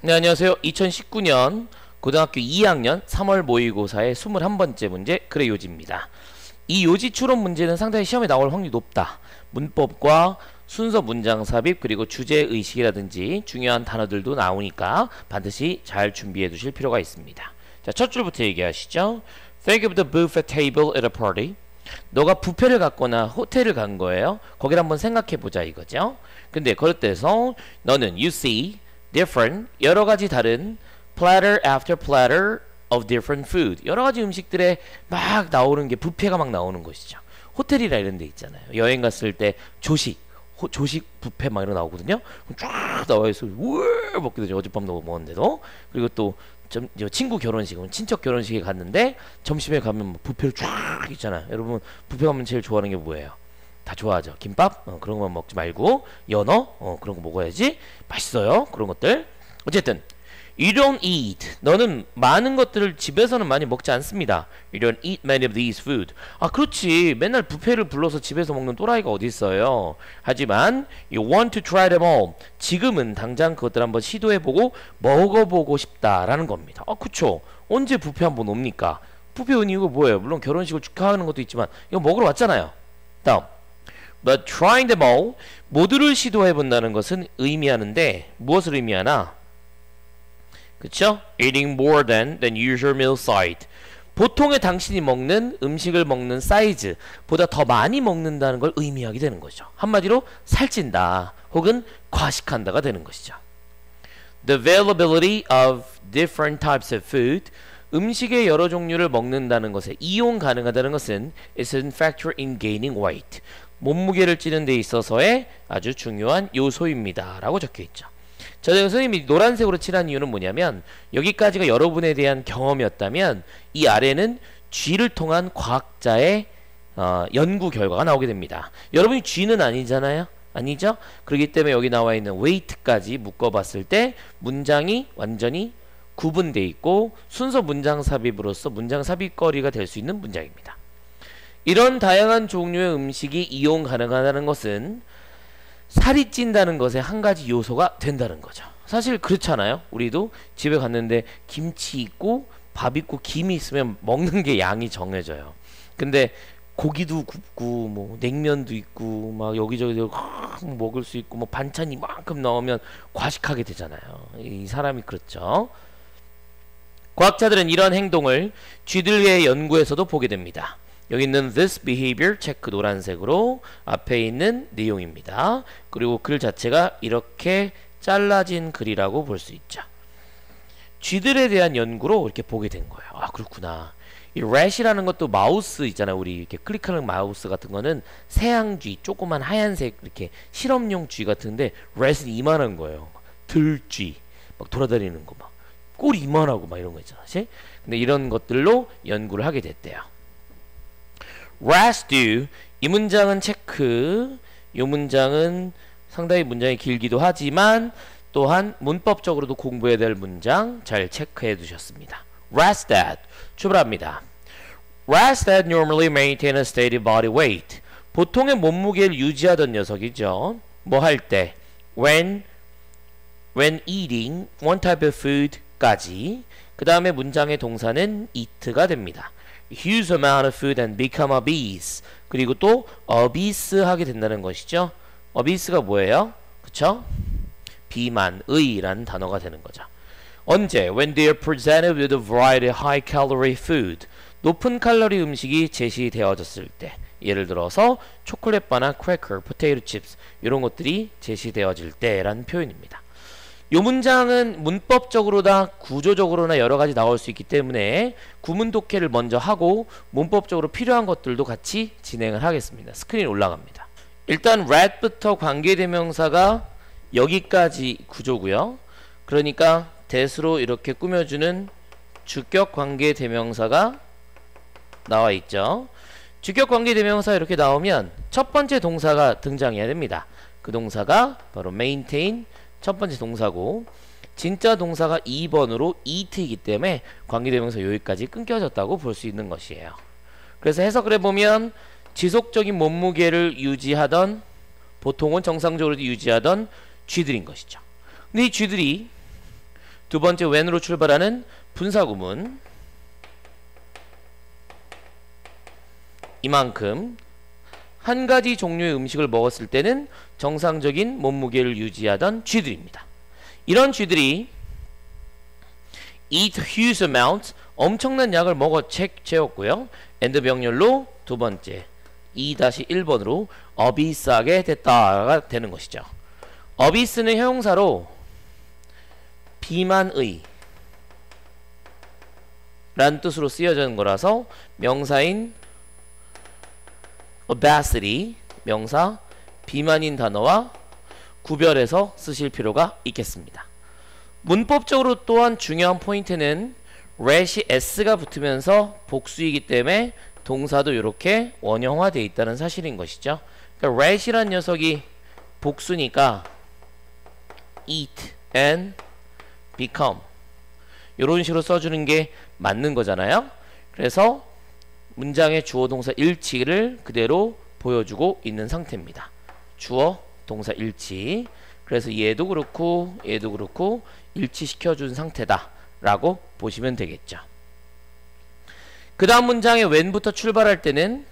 네, 안녕하세요. 2019년 고등학교 2학년 3월 모의고사의 21번째 문제 그래요지입니다. 이 요지 추론 문제는 상당히 시험에 나올 확률이 높다. 문법과 순서 문장 삽입 그리고 주제의식이라든지 중요한 단어들도 나오니까 반드시 잘 준비해 두실 필요가 있습니다. 자, 첫 줄부터 얘기하시죠. Think of the buffet table at a party. 너가 뷔페를 갔거나 호텔을 간 거예요. 거기를 한번 생각해 보자 이거죠. 근데 그럴때서 너는 you see different, 여러가지 다른 platter after platter of different food, 여러가지 음식들에 막 나오는게 뷔페가 막 나오는 것이죠. 호텔이라 이런데 있잖아요. 여행 갔을 때 조식 조식 뷔페 막 이런 거 나오거든요. 쫙 나와있어. 우와 먹게 되죠. 어젯밤 너무 먹었는데도. 그리고 또 친구 결혼식, 친척 결혼식에 갔는데 점심에 가면 뭐 뷔페를 쫙 있잖아요. 여러분 뷔페 가면 제일 좋아하는 게 뭐예요? 다 좋아하죠. 김밥? 그런 것만 먹지 말고 연어? 그런 거 먹어야지. 맛있어요. 그런 것들. 어쨌든 You don't eat. 너는 많은 것들을 집에서는 많이 먹지 않습니다. You don't eat many of these food. 아 그렇지. 맨날 뷔페를 불러서 집에서 먹는 또라이가 어디 있어요. 하지만 You want to try them all. 지금은 당장 그것들 한번 시도해보고 먹어보고 싶다라는 겁니다. 아 그쵸. 언제 뷔페 한번 옵니까? 뷔페 온 이유가 뭐예요? 물론 결혼식을 축하하는 것도 있지만 이거 먹으러 왔잖아요. 다음 But trying them all. 모두를 시도해본다는 것은 의미하는데 무엇을 의미하나? 그쵸? Eating more than usual meal size. 보통의 당신이 먹는 음식을 먹는 사이즈 보다 더 많이 먹는다는 걸 의미하게 되는 거죠. 한마디로 살찐다 혹은 과식한다가 되는 것이죠. The availability of different types of food. 음식의 여러 종류를 먹는다는 것에 이용 가능하다는 것은 is a factor in gaining weight. 몸무게를 찌는 데 있어서의 아주 중요한 요소입니다 라고 적혀있죠. 자, 선생님이 노란색으로 칠한 이유는 뭐냐면 여기까지가 여러분에 대한 경험이었다면 이 아래는 쥐를 통한 과학자의 연구 결과가 나오게 됩니다. 여러분이 쥐는 아니잖아요. 아니죠? 그렇기 때문에 여기 나와 있는 웨이트까지 묶어봤을 때 문장이 완전히 구분되어 있고 순서 문장 삽입으로서 문장 삽입거리가 될 수 있는 문장입니다. 이런 다양한 종류의 음식이 이용 가능하다는 것은 살이 찐다는 것의 한 가지 요소가 된다는 거죠. 사실 그렇잖아요. 우리도 집에 갔는데 김치 있고 밥 있고 김이 있으면 먹는 게 양이 정해져요. 근데 고기도 굽고 뭐 냉면도 있고 막 여기저기 먹을 수 있고 뭐 반찬 이만큼 넣으면 과식하게 되잖아요. 이 사람이 그렇죠. 과학자들은 이런 행동을 쥐들의 연구에서도 보게 됩니다. 여기 있는 this behavior 체크 노란색으로 앞에 있는 내용입니다. 그리고 글 자체가 이렇게 잘라진 글이라고 볼 수 있죠. 쥐들에 대한 연구로 이렇게 보게 된 거예요. 아 그렇구나. 이 rat이라는 것도 마우스 있잖아요. 우리 이렇게 클릭하는 마우스 같은 거는 세양쥐, 조그만 하얀색 이렇게 실험용 쥐 같은데 rat은 이만한 거예요. 들쥐 막 돌아다니는 거 막 꼬리 이만하고 막 이런 거 있잖아. 사실 근데 이런 것들로 연구를 하게 됐대요. Rats do. 이 문장은 체크. 이 문장은 상당히 문장이 길기도 하지만 또한 문법적으로도 공부해야 될 문장 잘 체크해 두셨습니다. Rats that. 출발합니다. Rats that normally maintain a steady body weight. 보통의 몸무게를 유지하던 녀석이죠. 뭐 할 때? When eating one type of food 까지. 그 다음에 문장의 동사는 eat가 됩니다. Huge amount of food and become obese. 그리고 또 obese 하게 된다는 것이죠. obese가 뭐예요? 그쵸? 비만의라는 단어가 되는 거죠. 언제? When they are presented with a variety of high calorie food. 높은 칼로리 음식이 제시되어졌을 때. 예를 들어서 초콜릿바나 크래커, 포테이토 칩스 이런 것들이 제시되어질 때라는 표현입니다. 이 문장은 문법적으로나 구조적으로나 여러가지 나올 수 있기 때문에 구문 독해를 먼저 하고 문법적으로 필요한 것들도 같이 진행을 하겠습니다. 스크린 올라갑니다. 일단 rat부터 관계대명사가 여기까지 구조고요. 그러니까 that으로 이렇게 꾸며주는 주격 관계대명사가 나와있죠. 주격 관계대명사 이렇게 나오면 첫 번째 동사가 등장해야 됩니다. 그 동사가 바로 maintain 첫 번째 동사고 진짜 동사가 2번으로 eat이기 때문에 관계대명사 여기까지 끊겨졌다고 볼 수 있는 것이에요. 그래서 해석을 해보면 지속적인 몸무게를 유지하던 보통은 정상적으로 유지하던 쥐들인 것이죠. 근데 이 쥐들이 두 번째 when으로 출발하는 분사구문 이만큼 한 가지 종류의 음식을 먹었을 때는 정상적인 몸무게를 유지하던 쥐들입니다. 이런 쥐들이 eat huge amounts 엄청난 양을 먹어 채웠고요. and 병렬로 두 번째 2-1번으로 어비스하게 됐다가 되는 것이죠. 어비스는 형용사로 비만의 라는 뜻으로 쓰여지는 거라서 명사인 obesity 명사 비만인 단어와 구별해서 쓰실 필요가 있겠습니다. 문법적으로 또한 중요한 포인트는 rat이 s가 붙으면서 복수이기 때문에 동사도 이렇게 원형화되어 있다는 사실인 것이죠. 그러니까 rat이란 녀석이 복수니까 eat and become 이런 식으로 써주는 게 맞는 거잖아요. 그래서 문장의 주어 동사 일치를 그대로 보여주고 있는 상태입니다. 주어 동사 일치. 그래서 얘도 그렇고 얘도 그렇고 일치시켜준 상태다 라고 보시면 되겠죠. 그 다음 문장의 when부터 출발할 때는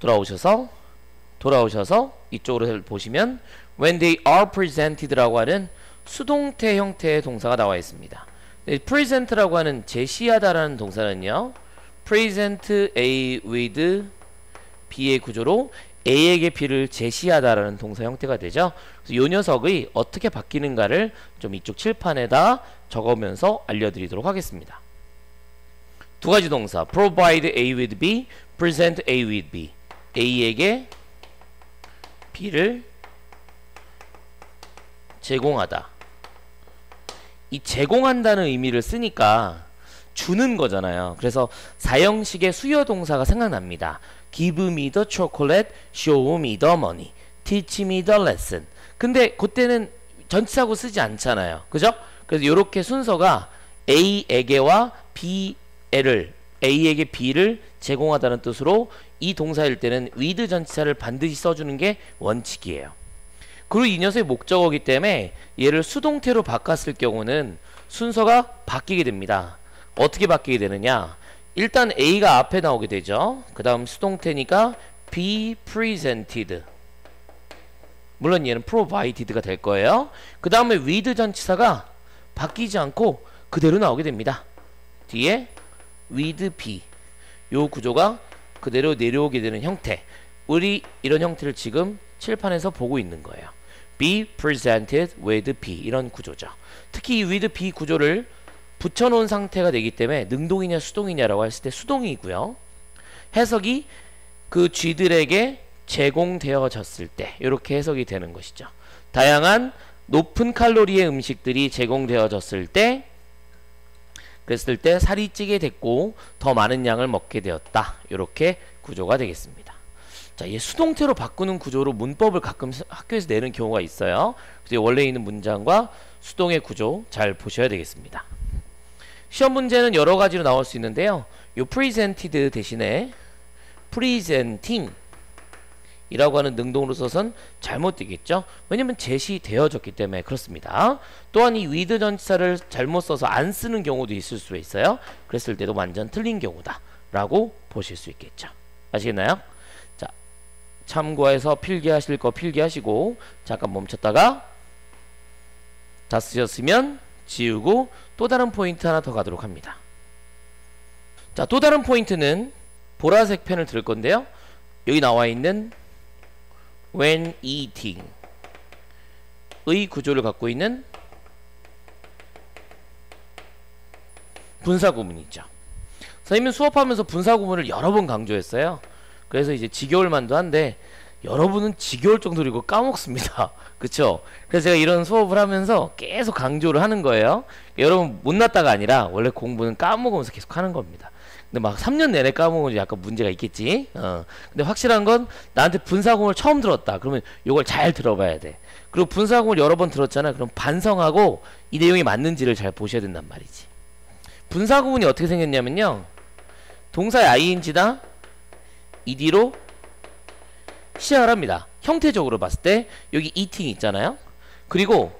돌아오셔서 이쪽으로 보시면 when they are presented 라고 하는 수동태 형태의 동사가 나와 있습니다. present 라고 하는 제시하다 라는 동사는요 present A with B의 구조로 A에게 B를 제시하다 라는 동사 형태가 되죠. 그래서 이 녀석이 어떻게 바뀌는가를 좀 이쪽 칠판에다 적으면서 알려드리도록 하겠습니다. 두 가지 동사 provide A with B, present A with B. A에게 B를 제공하다. 이 제공한다는 의미를 쓰니까 주는 거잖아요. 그래서 4형식의 수요 동사가 생각납니다. Give me the chocolate, show me the money, teach me the lesson. 근데 그때는 전치사구 쓰지 않잖아요. 그죠? 그래서 이렇게 순서가 A에게와 B를 A에게 B를 제공하다는 뜻으로 이 동사일 때는 with 전치사를 반드시 써주는 게 원칙이에요. 그리고 이 녀석의 목적어이기 때문에 얘를 수동태로 바꿨을 경우는 순서가 바뀌게 됩니다. 어떻게 바뀌게 되느냐? 일단 A가 앞에 나오게 되죠. 그 다음 수동태니까 be presented. 물론 얘는 provided가 될 거예요. 그 다음에 with 전치사가 바뀌지 않고 그대로 나오게 됩니다. 뒤에 with B. 요 구조가 그대로 내려오게 되는 형태. 우리 이런 형태를 지금 칠판에서 보고 있는 거예요. be presented with B. 이런 구조죠. 특히 이 with B 구조를 붙여놓은 상태가 되기 때문에 능동이냐 수동이냐라고 했을 때 수동이고요. 해석이 그 쥐들에게 제공되어졌을 때 이렇게 해석이 되는 것이죠. 다양한 높은 칼로리의 음식들이 제공되어졌을 때 그랬을 때 살이 찌게 됐고 더 많은 양을 먹게 되었다. 이렇게 구조가 되겠습니다. 자, 얘 수동태로 바꾸는 구조로 문법을 가끔 학교에서 내는 경우가 있어요. 그래서 원래 있는 문장과 수동의 구조 잘 보셔야 되겠습니다. 시험 문제는 여러 가지로 나올 수 있는데요. 요 presented 대신에 presenting 이라고 하는 능동으로 써선 잘못되겠죠. 왜냐면 제시되어졌기 때문에 그렇습니다. 또한 이 with 전치사를 잘못 써서 안 쓰는 경우도 있을 수 있어요. 그랬을 때도 완전 틀린 경우다 라고 보실 수 있겠죠. 아시겠나요? 자, 참고해서 필기하실 거 필기하시고 잠깐 멈췄다가 다 쓰셨으면 지우고 또 다른 포인트 하나 더 가도록 합니다. 자, 또 다른 포인트는 보라색 펜을 들 건데요. 여기 나와 있는 when eating 의 구조를 갖고 있는 분사구문이죠. 선생님은 수업하면서 분사구문을 여러 번 강조했어요. 그래서 이제 지겨울 만도 한데 여러분은 지겨울 정도로 이거 까먹습니다. 그쵸? 그래서 제가 이런 수업을 하면서 계속 강조를 하는 거예요. 여러분 못났다가 아니라 원래 공부는 까먹으면서 계속 하는 겁니다. 근데 막 3년 내내 까먹으면 약간 문제가 있겠지. 근데 확실한 건 나한테 분사구문을 처음 들었다. 그러면 이걸 잘 들어봐야 돼. 그리고 분사구문을 여러 번 들었잖아. 그럼 반성하고 이 내용이 맞는지를 잘 보셔야 된단 말이지. 분사구문이 어떻게 생겼냐면요. 동사의 ing다 ed로 시작을 합니다. 형태적으로 봤을 때 여기 eating 있잖아요. 그리고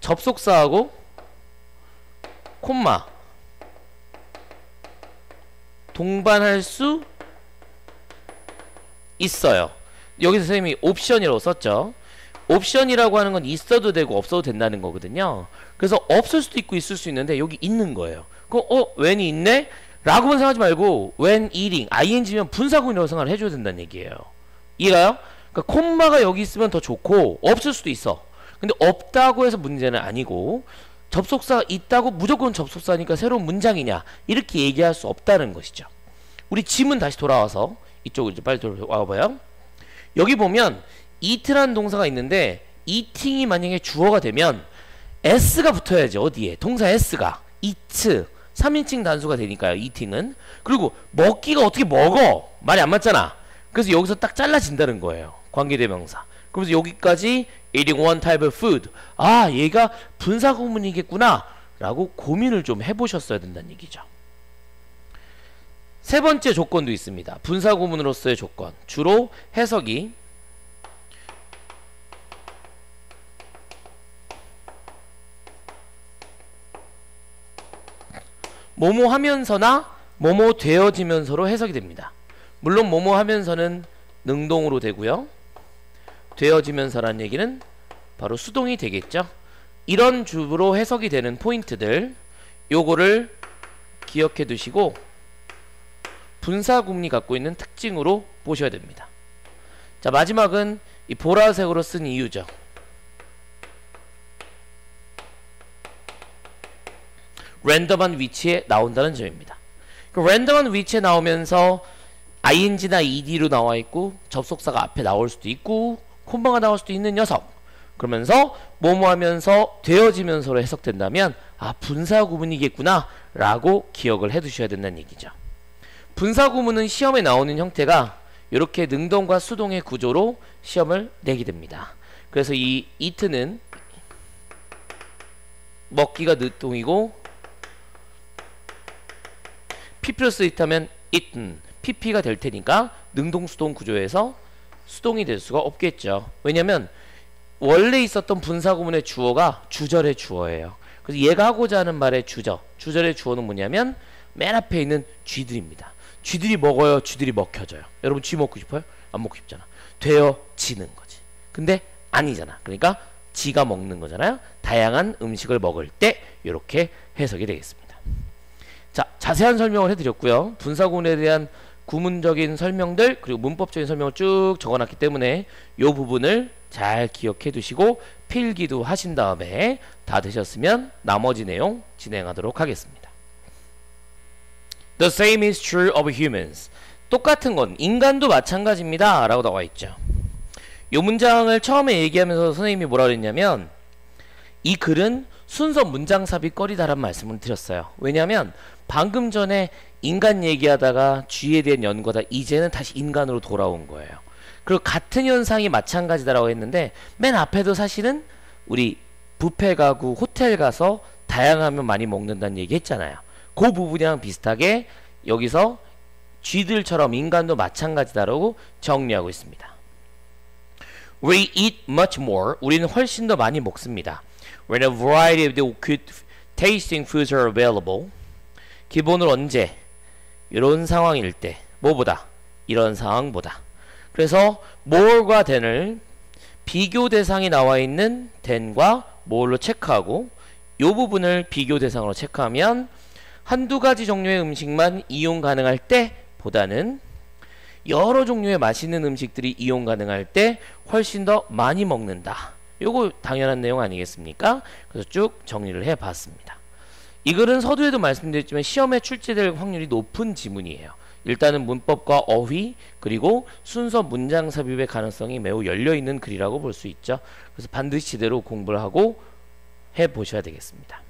접속사하고 콤마 동반할 수 있어요. 여기서 선생님이 옵션이라고 썼죠. 옵션이라고 하는 건 있어도 되고 없어도 된다는 거거든요. 그래서 없을 수도 있고 있을 수 있는데 여기 있는 거예요. 그럼 when이 있네? 라고만 생각하지 말고 when eating, ing면 분사구문이라고 생각을 해줘야 된다는 얘기예요. 이해가요? 그러니까 콤마가 여기 있으면 더 좋고 없을 수도 있어. 근데 없다고 해서 문제는 아니고 접속사가 있다고 무조건 접속사니까 새로운 문장이냐 이렇게 얘기할 수 없다는 것이죠. 우리 지문 다시 돌아와서 이쪽으로 이제 빨리 돌아와봐요. 여기 보면 eat라는 동사가 있는데 eating이 만약에 주어가 되면 s가 붙어야지. 어디에? 동사 s가 eat 3인칭 단수가 되니까요. eating은. 그리고 먹기가 어떻게 먹어? 말이 안 맞잖아. 그래서 여기서 딱 잘라진다는 거예요. 관계대명사. 그래서 여기까지 eating one type of food, 아 얘가 분사구문이겠구나 라고 고민을 좀 해보셨어야 된다는 얘기죠. 세 번째 조건도 있습니다. 분사구문으로서의 조건. 주로 해석이 뭐뭐 하면서나 뭐뭐 되어지면서로 해석이 됩니다. 물론 뭐뭐 하면서는 능동으로 되고요, 되어지면서란 얘기는 바로 수동이 되겠죠. 이런 주로 해석이 되는 포인트들, 요거를 기억해 두시고 분사구문이 갖고 있는 특징으로 보셔야 됩니다. 자, 마지막은 이 보라색으로 쓴 이유죠. 랜덤한 위치에 나온다는 점입니다. 그 랜덤한 위치에 나오면서 ing나 ed로 나와 있고 접속사가 앞에 나올 수도 있고 콤마가 나올 수도 있는 녀석. 그러면서 뭐뭐 하면서 되어지면서로 해석된다면 아 분사구문이겠구나 라고 기억을 해두셔야 된다는 얘기죠. 분사구문은 시험에 나오는 형태가 이렇게 능동과 수동의 구조로 시험을 내게 됩니다. 그래서 이 eat는 먹기가 능동이고 pp로서 있다면 eaten pp가 될 테니까 능동수동 구조에서 수동이 될 수가 없겠죠. 왜냐면 원래 있었던 분사구문의 주어가 주절의 주어예요. 그래서 얘가 하고자 하는 말의 주저, 주절의 주어는 뭐냐면 맨 앞에 있는 쥐들입니다. 쥐들이 먹어요, 쥐들이 먹혀져요. 여러분 쥐 먹고 싶어요? 안 먹고 싶잖아. 되어지는 거지. 근데 아니잖아. 그러니까 지가 먹는 거잖아요. 다양한 음식을 먹을 때 이렇게 해석이 되겠습니다. 자, 자세한 설명을 해드렸고요. 분사구문에 대한 구문적인 설명들 그리고 문법적인 설명을 쭉 적어놨기 때문에 이 부분을 잘 기억해 두시고 필기도 하신 다음에 다 되셨으면 나머지 내용 진행하도록 하겠습니다. The same is true of humans. 똑같은 건 인간도 마찬가지입니다 라고 나와 있죠. 이 문장을 처음에 얘기하면서 선생님이 뭐라 그랬냐면 이 글은 순서 문장 삽입거리다라는 말씀을 드렸어요. 왜냐하면 방금 전에 인간 얘기하다가 쥐에 대한 연구하다 이제는 다시 인간으로 돌아온 거예요. 그리고 같은 현상이 마찬가지다라고 했는데 맨 앞에도 사실은 우리 뷔페 가고 호텔 가서 다양하면 많이 먹는다는 얘기 했잖아요. 그 부분이랑 비슷하게 여기서 쥐들처럼 인간도 마찬가지다라고 정리하고 있습니다. We eat much more. 우리는 훨씬 더 많이 먹습니다. When a variety of the good tasting foods are available. 기본으로 언제? 이런 상황일 때. 뭐보다? 이런 상황보다. 그래서 more과 then을 비교 대상이 나와 있는 then과 more로 체크하고 이 부분을 비교 대상으로 체크하면 한두 가지 종류의 음식만 이용 가능할 때 보다는 여러 종류의 맛있는 음식들이 이용 가능할 때 훨씬 더 많이 먹는다. 요거 당연한 내용 아니겠습니까? 그래서 쭉 정리를 해봤습니다. 이 글은 서두에도 말씀드렸지만 시험에 출제될 확률이 높은 지문이에요. 일단은 문법과 어휘 그리고 순서 문장 삽입의 가능성이 매우 열려있는 글이라고 볼 수 있죠. 그래서 반드시 제대로 공부를 하고 해보셔야 되겠습니다.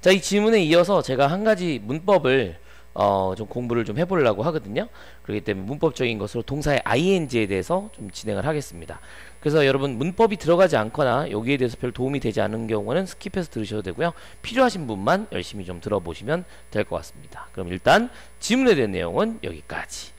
자, 이 지문에 이어서 제가 한 가지 문법을 좀 공부를 좀 해보려고 하거든요. 그렇기 때문에 문법적인 것으로 동사의 ing에 대해서 좀 진행을 하겠습니다. 그래서 여러분 문법이 들어가지 않거나 여기에 대해서 별 도움이 되지 않은 경우는 스킵해서 들으셔도 되고요. 필요하신 분만 열심히 좀 들어보시면 될 것 같습니다. 그럼 일단 지문에 대한 내용은 여기까지.